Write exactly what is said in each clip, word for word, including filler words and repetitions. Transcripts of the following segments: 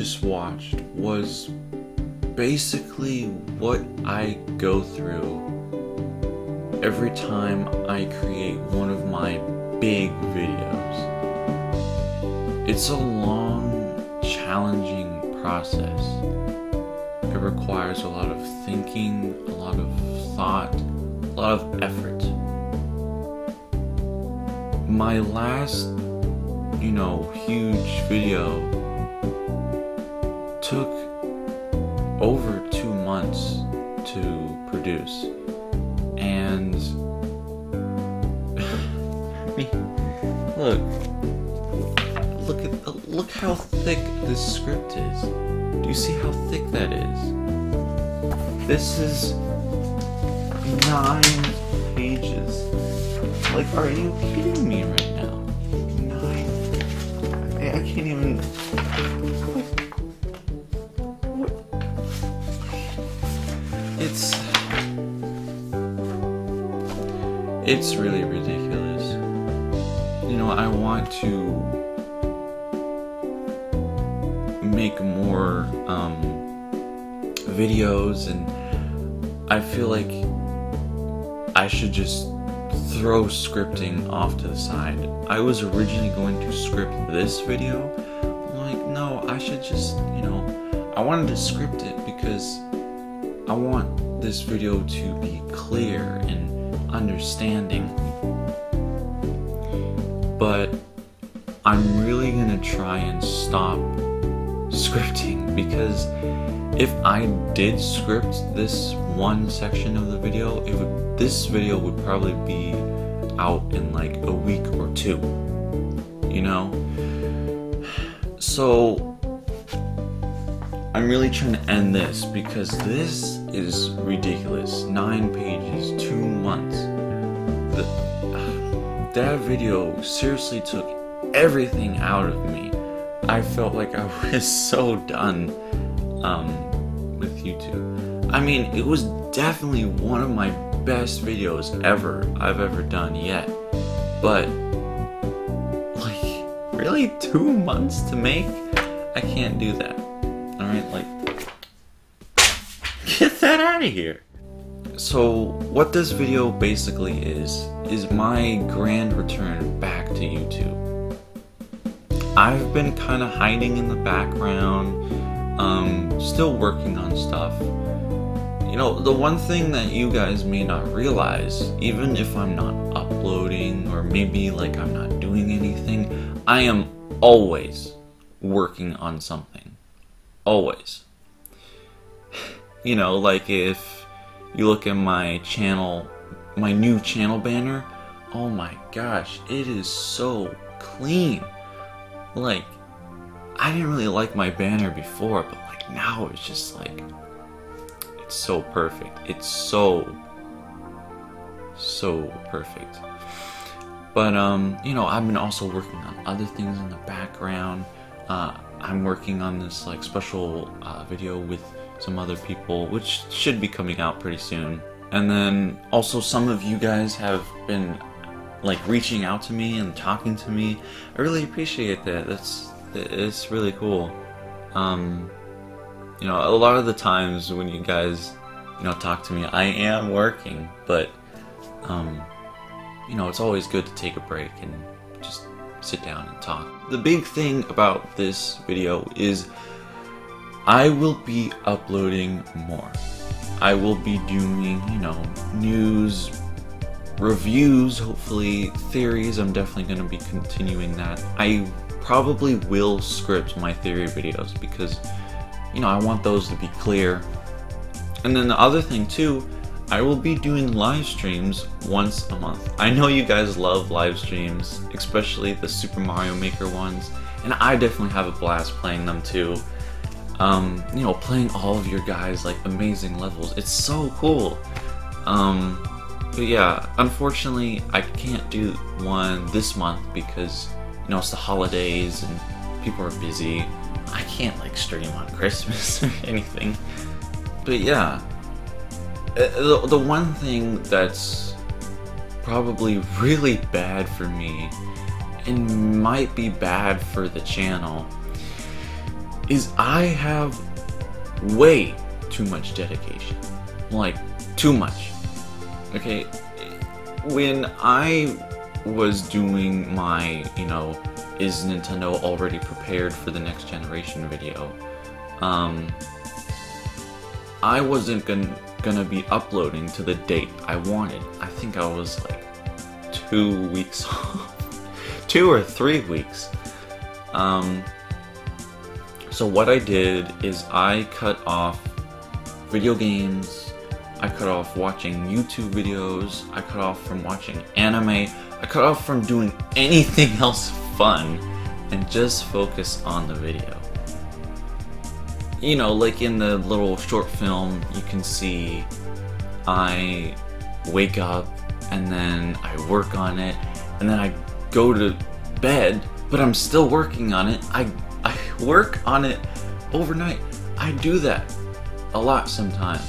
just watched was basically what I go through every time I create one of my big videos. It's a long, challenging process. It requires a lot of thinking, a lot of thought, a lot of effort. My last, you know, huge video took over two months to produce, and I mean, look, look at look how thick this script is. Do you see how thick that is? This is nine pages. Like, are you kidding me right now? Nine. I, I can't even. It's, it's really ridiculous. You know, I want to make more um, videos, and I feel like I should just throw scripting off to the side. I was originally going to script this video. I'm like, no, I should just, you know, I wanted to script it because I want this video to be clear and understanding, but I'm really gonna try and stop scripting, because if I did script this one section of the video, it would, this video would probably be out in like a week or two, you know? So I'm really trying to end this because this is ridiculous. Nine pages, two months. The, uh, that video seriously took everything out of me. I felt like I was so done um, with YouTube. I mean, it was definitely one of my best videos ever I've ever done yet. But, like, really? Two months to make? I can't do that. Alright, like, get that out of here. So what this video basically is, is my grand return back to YouTube. I've been kind of hiding in the background, um, still working on stuff. You know, the one thing that you guys may not realize, even if I'm not uploading or maybe like I'm not doing anything, I am always working on something. Always. You know, like if you look at my channel, my new channel banner, oh my gosh, it is so clean. Like, I didn't really like my banner before, but like now it's just like, it's so perfect. It's so, so perfect. But, um, you know, I've been also working on other things in the background. Uh, I'm working on this like special uh, video with some other people, which should be coming out pretty soon. And then also some of you guys have been like reaching out to me and talking to me. I really appreciate that. That's, it's really cool. Um, you know, a lot of the times when you guys, you know, talk to me, I am working, but um, you know, it's always good to take a break and just sit down and talk. The big thing about this video is I will be uploading more. I will be doing, you know, news, reviews, hopefully, theories. I'm definitely going to be continuing that. I probably will script my theory videos because, you know, I want those to be clear. And then the other thing too, I will be doing live streams once a month. I know you guys love live streams, especially the Super Mario Maker ones, and I definitely have a blast playing them too. Um, you know, playing all of your guys' like amazing levels, it's so cool. Um, but yeah, unfortunately, I can't do one this month because, you know, it's the holidays and people are busy. I can't like stream on Christmas or anything. But yeah. The, the one thing that's probably really bad for me, and might be bad for the channel, is I have way too much dedication. Like, too much. Okay, when I was doing my, you know, is Nintendo already prepared for the next generation video, um, I wasn't gonna, gonna be uploading to the date I wanted. I think I was like two weeks off. Two or three weeks. Um, so what I did is I cut off video games, I cut off watching YouTube videos, I cut off from watching anime, I cut off from doing anything else fun, and just focus on the video. You know, like in the little short film, you can see I wake up, and then I work on it, and then I go to bed, but I'm still working on it. I, I work on it overnight. I do that a lot sometimes,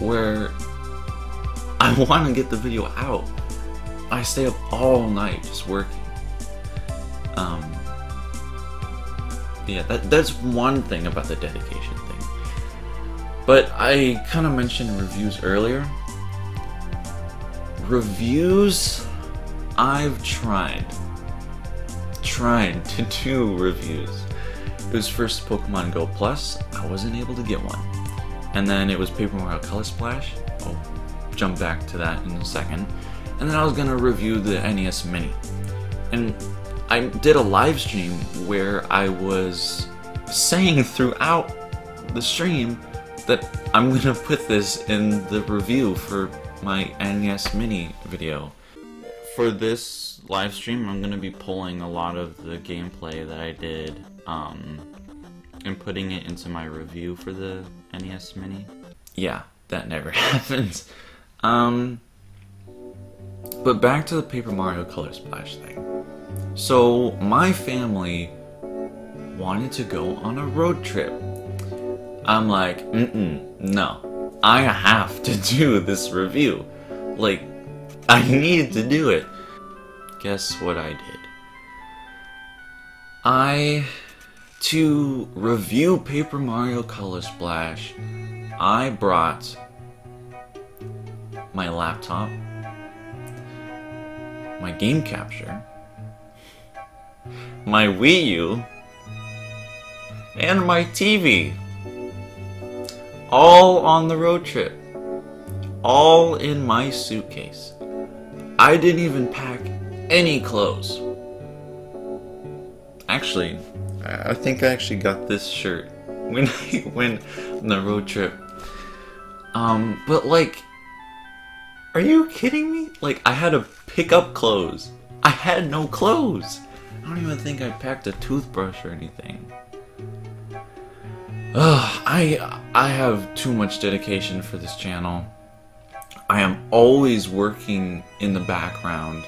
where I want to get the video out. I stay up all night just working. Um, yeah, that, that's one thing about the dedication thing. But I kind of mentioned reviews earlier. Reviews, I've tried, tried to do reviews. It was first Pokemon Go Plus, I wasn't able to get one. And then it was Paper Mario Color Splash, I'll jump back to that in a second. And then I was gonna review the N E S Mini. And I did a live stream where I was saying throughout the stream that I'm gonna put this in the review for my N E S Mini video. For this live stream, I'm gonna be pulling a lot of the gameplay that I did um, and putting it into my review for the N E S Mini. Yeah, that never happens. Um, but back to the Paper Mario Color Splash thing. So, my family wanted to go on a road trip. I'm like, mm-mm, no. I have to do this review. Like, I needed to do it. Guess what I did? I... To review Paper Mario Color Splash, I brought my laptop, my game capture, my Wii U, and my T V, all on the road trip, all in my suitcase. I didn't even pack any clothes. Actually, I think I actually got this shirt when I went on the road trip. Um, but like, are you kidding me? Like, I had to pick up clothes. I had no clothes. I don't even think I packed a toothbrush or anything. Ugh, I, I have too much dedication for this channel. I am always working in the background.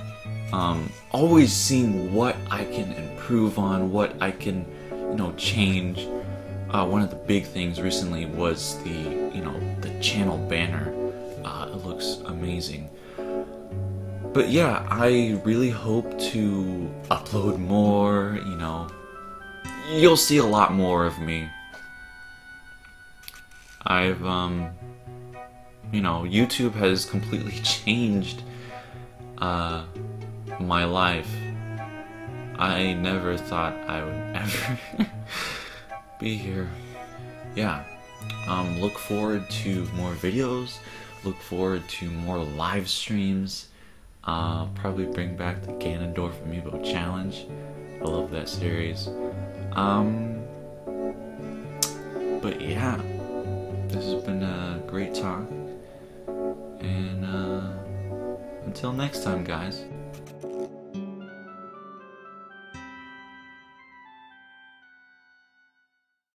Um, always seeing what I can improve on, what I can, you know, change. Uh, one of the big things recently was the, you know, the channel banner. Uh, it looks amazing. But yeah, I really hope to upload more, you know. You'll see a lot more of me. I've, um, you know, YouTube has completely changed, uh... my life. I never thought I would ever be here. Yeah, um, look forward to more videos, look forward to more live streams, uh, probably bring back the Ganondorf Amiibo challenge. I love that series. Um, but yeah, this has been a great talk, and uh, until next time, guys.